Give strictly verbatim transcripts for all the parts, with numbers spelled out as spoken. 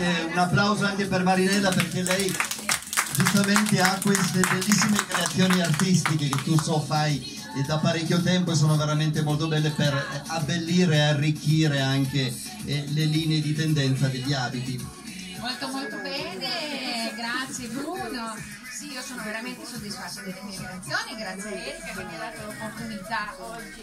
Eh, un applauso anche per Marinella, perché lei giustamente ha queste bellissime creazioni artistiche che tu so fai e da parecchio tempo, sono veramente molto belle per abbellire e arricchire anche eh, le linee di tendenza degli abiti. Molto molto bene, grazie Bruno. Sì, io sono veramente soddisfatta delle mie creazioni, grazie a Erika che mi ha dato l'opportunità oggi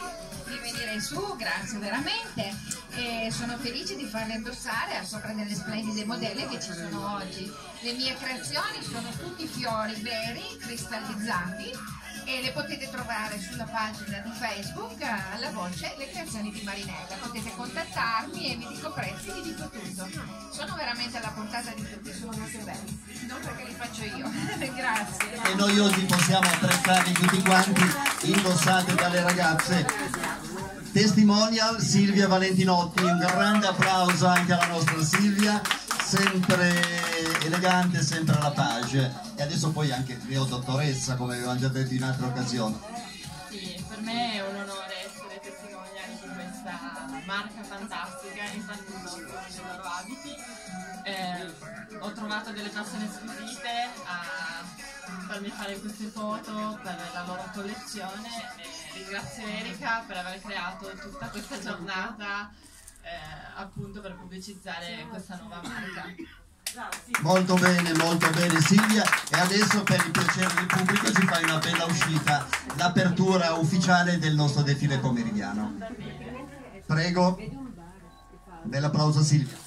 di venire su, grazie veramente, e sono felice di farle indossare a sopra delle splendide modelle che ci sono oggi. Le mie creazioni sono tutti fiori veri, cristallizzati, e le potete trovare sulla pagina di Facebook alla voce Le Creazioni di Marinella. Potete contattarmi e vi dico prezzi, vi dico tutto. Sono veramente alla puntata di tutti, sono molto belli, non perché li faccio io. Grazie. E noi oggi possiamo apprezzarli tutti quanti, indossate dalle ragazze. Testimonial Silvia Valentinotti, un grande applauso anche alla nostra Silvia, sempre elegante, sempre alla page, e adesso poi anche Rio dottoressa, come avevamo già detto in altre occasioni. Sì, per me è un onore essere testimonial di questa marca fantastica, e tanti i loro abiti. Eh, ho trovato delle persone squisite a farmi fare queste foto per la loro collezione, e ringrazio Erika per aver creato tutta questa giornata Eh, appunto per pubblicizzare questa nuova marca. Molto bene, molto bene Silvia, e adesso per il piacere del pubblico ci fai una bella uscita, l'apertura ufficiale del nostro defilè pomeridiano. Prego, un bel applauso a Silvia.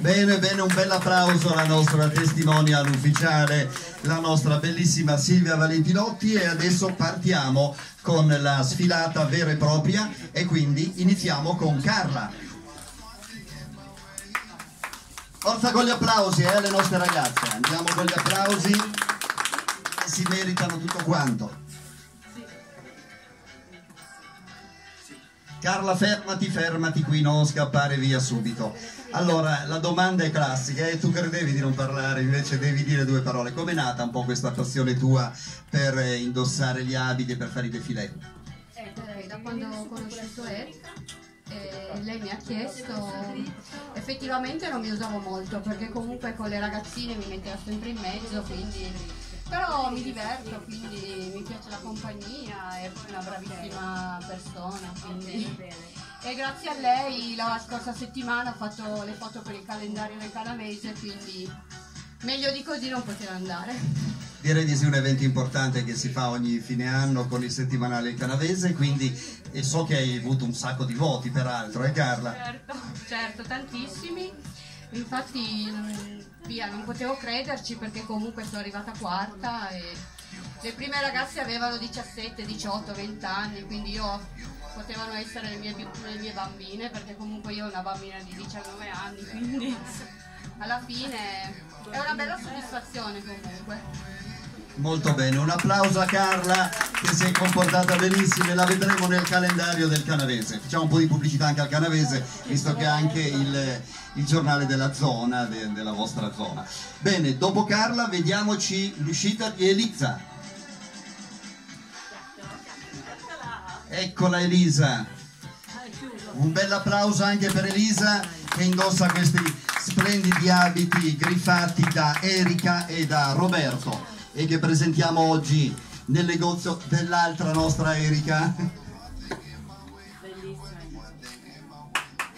Bene, bene, un bel applauso alla nostra testimonial ufficiale, la nostra bellissima Silvia Valentinotti, e adesso partiamo con la sfilata vera e propria, e quindi iniziamo con Carla. Forza con gli applausi eh, alle nostre ragazze, andiamo con gli applausi, che si meritano tutto quanto. Carla, fermati, fermati qui, non scappare via subito. Allora, la domanda è classica, eh? Tu credevi di non parlare, invece devi dire due parole. Com'è nata un po' questa passione tua per eh, indossare gli abiti e per fare i defilè? Eh, da quando ho conosciuto Erika, eh, lei mi ha chiesto, effettivamente non mi usavo molto, perché comunque con le ragazzine mi metteva sempre in mezzo, quindi... Però mi diverto, quindi mi piace la compagnia, è una bravissima persona, quindi... E grazie a lei la scorsa settimana ho fatto le foto per il calendario del Canavese, quindi meglio di così non poteva andare. Direi di sì, un evento importante che si fa ogni fine anno con il settimanale del Canavese, quindi e so che hai avuto un sacco di voti peraltro, eh Carla? Certo, certo, tantissimi. Infatti via, non potevo crederci, perché comunque sono arrivata quarta e le prime ragazze avevano diciassette, diciotto, venti anni, quindi io potevano essere le mie, le mie bambine, perché comunque io ho una bambina di diciannove anni, quindi alla fine è una bella soddisfazione comunque. Molto bene, un applauso a Carla che si è comportata benissimo, e la vedremo nel calendario del Canavese. Facciamo un po' di pubblicità anche al Canavese, visto che è anche il, il giornale della zona, de, della vostra zona. Bene, dopo Carla vediamoci l'uscita di Elisa. Eccola Elisa, un bel applauso anche per Elisa che indossa questi splendidi abiti griffati da Erika e da Roberto, e che presentiamo oggi nel negozio dell'altra nostra Erika.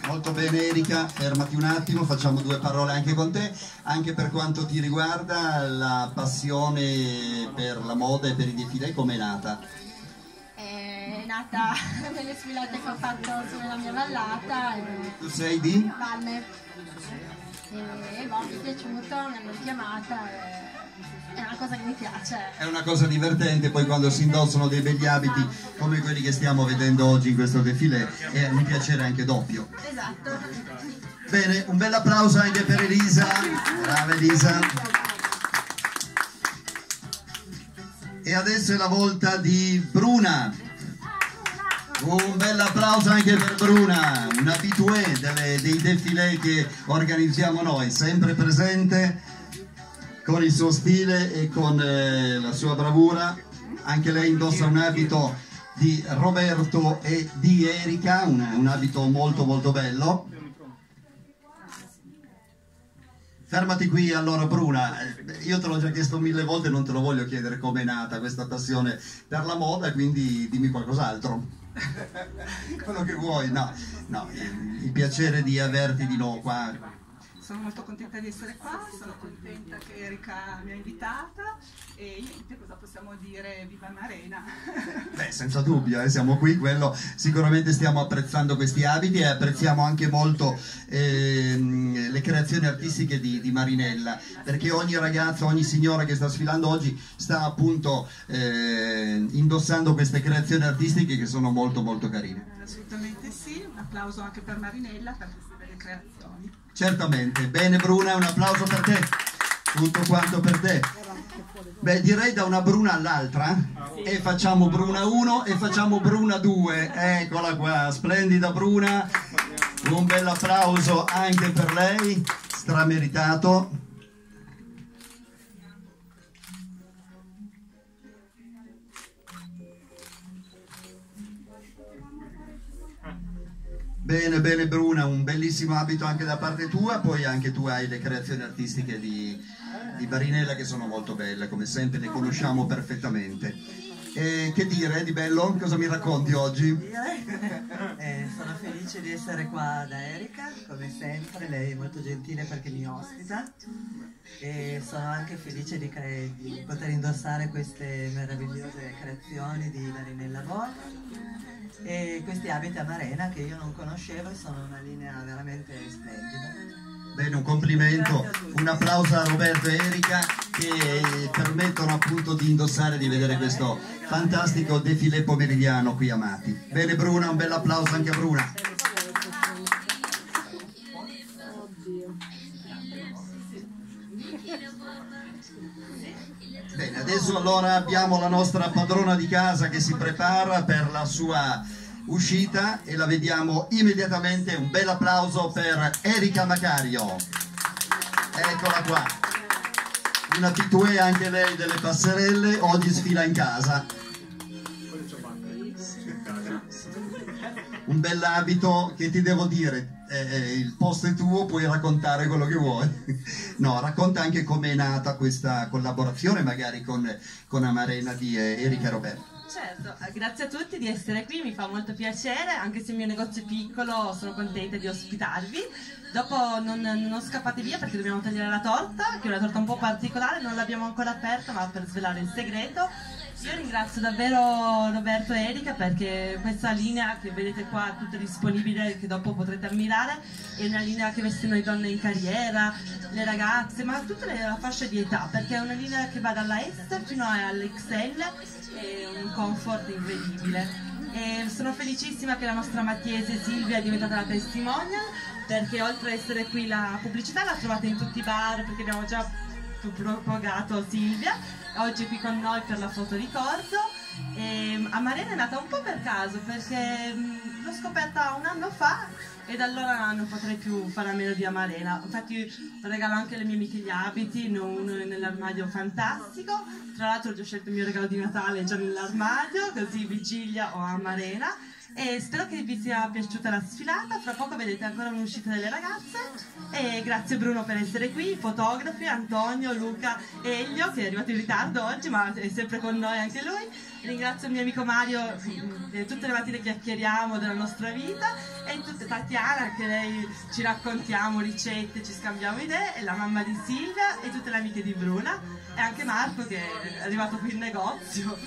Molto bene Erika, fermati un attimo, facciamo due parole anche con te, anche per quanto ti riguarda la passione per la moda e per i defilè, com'è nata? È nata nelle sfilate che ho fatto sulla mia ballata. Tu sei di? Palme. E boh, mi è piaciuto, mi hanno chiamata. È una cosa che mi piace. È una cosa divertente, poi quando si indossano dei begli abiti come quelli che stiamo vedendo oggi in questo defilè è un piacere anche doppio. Esatto. Bene, un bel applauso anche per Elisa. Brava Elisa. E adesso è la volta di Bruna. Un bel applauso anche per Bruna, un habitué delle, dei defilè che organizziamo noi, sempre presente con il suo stile e con eh, la sua bravura. Anche lei indossa un abito di Roberto e di Erika, un, un abito molto molto bello. Fermati qui allora Bruna, io te l'ho già chiesto mille volte, non te lo voglio chiedere com'è nata questa passione per la moda, quindi dimmi qualcos'altro, quello che vuoi, no, no, il piacere di averti di nuovo qua. Sono molto contenta di essere qua, sono contenta che Erika mi ha invitata e niente, cosa possiamo dire? Viva Amarena! Beh, senza dubbio, eh, siamo qui, quello sicuramente stiamo apprezzando questi abiti e apprezziamo anche molto eh, le creazioni artistiche di, di Marinella, perché ogni ragazza, ogni signora che sta sfilando oggi sta appunto eh, indossando queste creazioni artistiche che sono molto molto carine. Assolutamente sì, un applauso anche per Marinella per queste belle creazioni. Certamente, bene Bruna, un applauso per te, tutto quanto per te. Beh, direi da una Bruna all'altra e facciamo Bruna uno e facciamo Bruna due, eccola qua, splendida Bruna, un bel applauso anche per lei, strameritato. Bene, bene Bruna, un bellissimo abito anche da parte tua, poi anche tu hai le creazioni artistiche di, di Marinella che sono molto belle, come sempre le conosciamo perfettamente. E che dire di bello? Cosa mi racconti oggi? Eh, sono felice di essere qua da Erika, come sempre, lei è molto gentile perché mi ospita e sono anche felice di, di poter indossare queste meravigliose creazioni di Marinella Borla. E questi abiti Amarena che io non conoscevo e sono una linea veramente splendida. Bene, un complimento, un applauso a Roberto e Erika che permettono appunto di indossare e di vedere questo fantastico defilè pomeridiano qui a Mati. Bene Bruna, un bel applauso anche a Bruna. Bene, adesso allora abbiamo la nostra padrona di casa che si prepara per la sua uscita e la vediamo immediatamente. Un bel applauso per Erika Macario, eccola qua, una habitué anche lei delle passerelle, oggi sfila in casa, un bell'abito che ti devo dire. Eh, il posto è tuo, puoi raccontare quello che vuoi. No, racconta anche come è nata questa collaborazione magari con, con Amarena di eh, Erika e Roberto. Certo, grazie a tutti di essere qui, mi fa molto piacere, anche se il mio negozio è piccolo sono contenta di ospitarvi. Dopo non, non scappate via perché dobbiamo tagliare la torta, che è una torta un po' particolare, non l'abbiamo ancora aperta ma per svelare il segreto. Io ringrazio davvero Roberto e Erika perché questa linea che vedete qua tutta disponibile, che dopo potrete ammirare, è una linea che veste noi donne in carriera, le ragazze, ma tutta la fascia di età, perché è una linea che va dalla S fino all'X L, è un comfort incredibile. E sono felicissima che la nostra mattiese Silvia è diventata la testimonial, perché oltre ad essere qui la pubblicità la trovate in tutti i bar, perché abbiamo già propagato Silvia, oggi è qui con noi per la foto ricordo. E Amarena è nata un po' per caso perché l'ho scoperta un anno fa e da allora non potrei più fare a meno di Amarena. Infatti regalo anche alle mie amiche gli abiti, uno è nell'armadio fantastico, tra l'altro ho già scelto il mio regalo di Natale già nell'armadio, così vigilia o Amarena. E spero che vi sia piaciuta la sfilata, fra poco vedete ancora un'uscita delle ragazze. E grazie Bruno per essere qui, fotografi Antonio, Luca e Elio che è arrivato in ritardo oggi ma è sempre con noi anche lui. Ringrazio il mio amico Mario, tutte le mattine chiacchieriamo della nostra vita, e tutta Tatiana che lei ci raccontiamo ricette, ci scambiamo idee, e la mamma di Silvia e tutte le amiche di Bruna e anche Marco che è arrivato qui in negozio.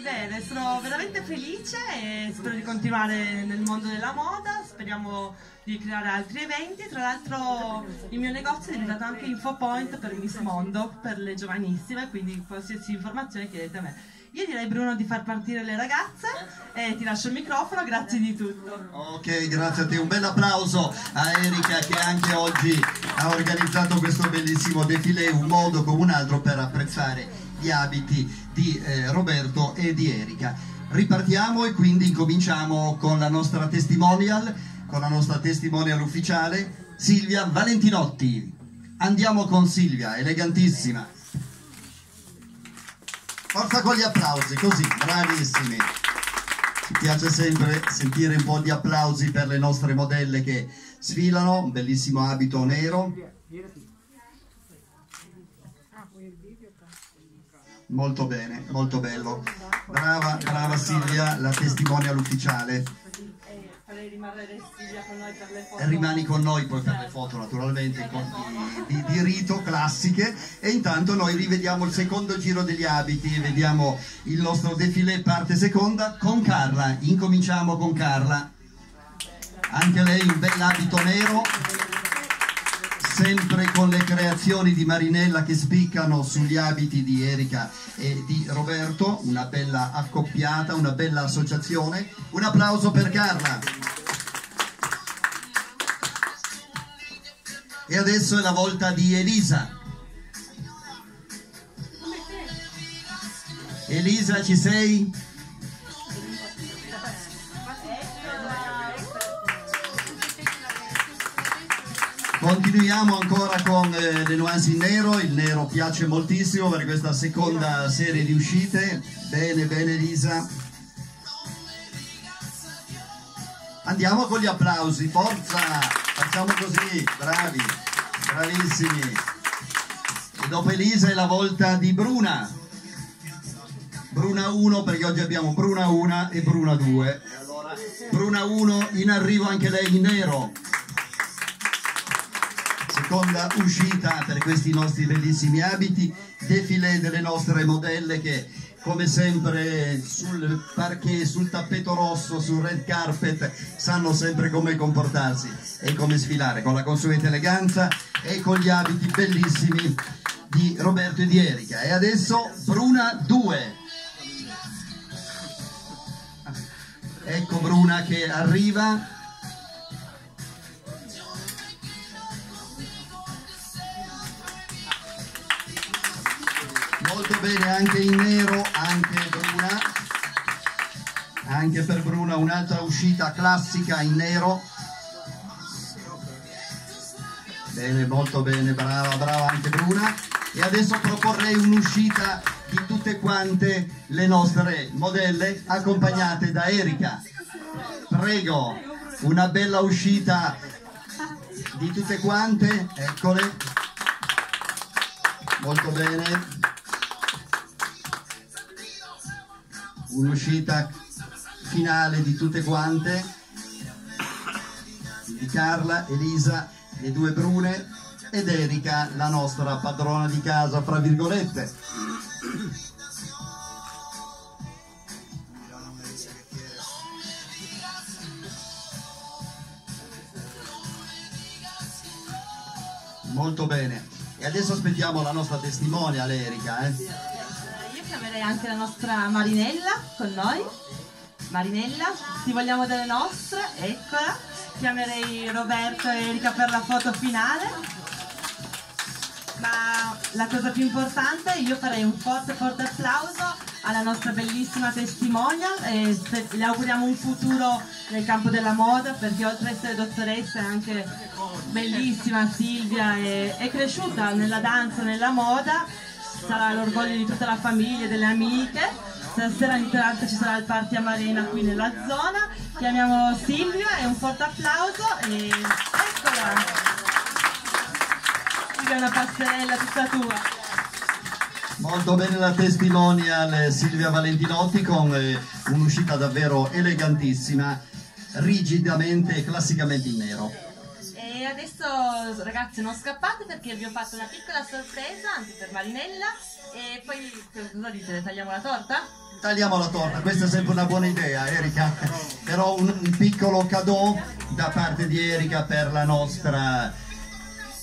Bene, sono veramente felice e spero di continuare nel mondo della moda, speriamo di creare altri eventi. Tra l'altro il mio negozio è diventato anche infopoint per Miss Mondo, per le giovanissime, quindi qualsiasi informazione chiedete a me. Io direi Bruno di far partire le ragazze e ti lascio il microfono, grazie di tutto. Ok, grazie a te, un bel applauso a Erika che anche oggi ha organizzato questo bellissimo defilè, un modo come un altro per apprezzare gli abiti di eh, Roberto e di Erika. Ripartiamo e quindi cominciamo con la nostra testimonial, con la nostra testimonial ufficiale, Silvia Valentinotti. Andiamo con Silvia, elegantissima. Forza con gli applausi, così, bravissimi. Ci piace sempre sentire un po' di applausi per le nostre modelle che sfilano, un bellissimo abito nero. Molto bene, molto bello. Brava, brava Silvia, la testimonial ufficiale. E rimani con noi poi per le foto, naturalmente, con di, di, di rito classiche. E intanto noi rivediamo il secondo giro degli abiti, vediamo il nostro defilè parte seconda con Carla. Incominciamo con Carla, anche lei un bel abito nero, sempre con le creazioni di Marinella che spiccano sugli abiti di Erika e di Roberto, una bella accoppiata, una bella associazione. Un applauso per Carla. E adesso è la volta di Elisa. Elisa, ci sei? Continuiamo ancora con eh, le nuanze in nero. Il nero piace moltissimo per questa seconda serie di uscite. Bene, bene Elisa. Andiamo con gli applausi, forza! Facciamo così, bravi, bravissimi. E dopo Elisa è la volta di Bruna. Bruna uno, perché oggi abbiamo Bruna uno e Bruna due. Bruna uno in arrivo anche lei in nero. Seconda uscita per questi nostri bellissimi abiti, defilè delle nostre modelle che come sempre sul parquet, sul tappeto rosso, sul red carpet sanno sempre come comportarsi e come sfilare con la consueta eleganza e con gli abiti bellissimi di Roberto e di Erika. E adesso Bruna due. Ecco Bruna che arriva. Molto bene, anche in nero, anche Bruna, anche per Bruna un'altra uscita classica in nero. Bene, molto bene, brava, brava anche Bruna. E adesso proporrei un'uscita di tutte quante le nostre modelle accompagnate da Erika. Prego, una bella uscita di tutte quante, eccole. Molto bene. Un'uscita finale di tutte quante, di Carla, Elisa, le due Brune ed Erika, la nostra padrona di casa, fra virgolette. Molto bene. E adesso aspettiamo la nostra testimonial, Erika, eh? Avrei anche la nostra Marinella con noi. Marinella, ti vogliamo delle nostre, eccola. Chiamerei Roberto e Erika per la foto finale, ma la cosa più importante, io farei un forte forte applauso alla nostra bellissima testimonial e le auguriamo un futuro nel campo della moda, perché oltre ad essere dottoressa è anche bellissima. Silvia è, è cresciuta nella danza, nella moda, sarà l'orgoglio di tutta la famiglia e delle amiche. Stasera in Terrazza ci sarà il party Amarena qui nella zona. Chiamiamo Silvia e un forte applauso e eccola! Silvia è una passerella tutta tua. Molto bene la testimonial Silvia Valentinotti, con un'uscita davvero elegantissima, rigidamente e classicamente in nero. E adesso ragazzi non scappate, perché vi ho fatto una piccola sorpresa anche per Marinella e poi cosa dite, tagliamo la torta? Tagliamo la torta, questa è sempre una buona idea Erika, però un, un piccolo cadeau da parte di Erika per la nostra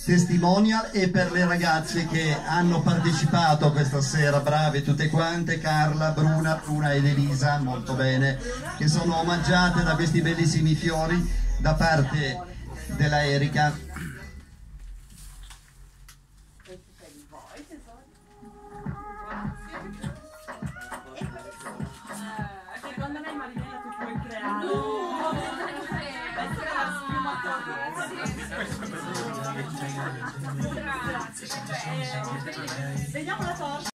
testimonial e per le ragazze che hanno partecipato questa sera, brave tutte quante, Carla, Bruna, Bruna ed Elisa, molto bene, che sono omaggiate da questi bellissimi fiori da parte della Erika. Grazie. Vediamo la torta.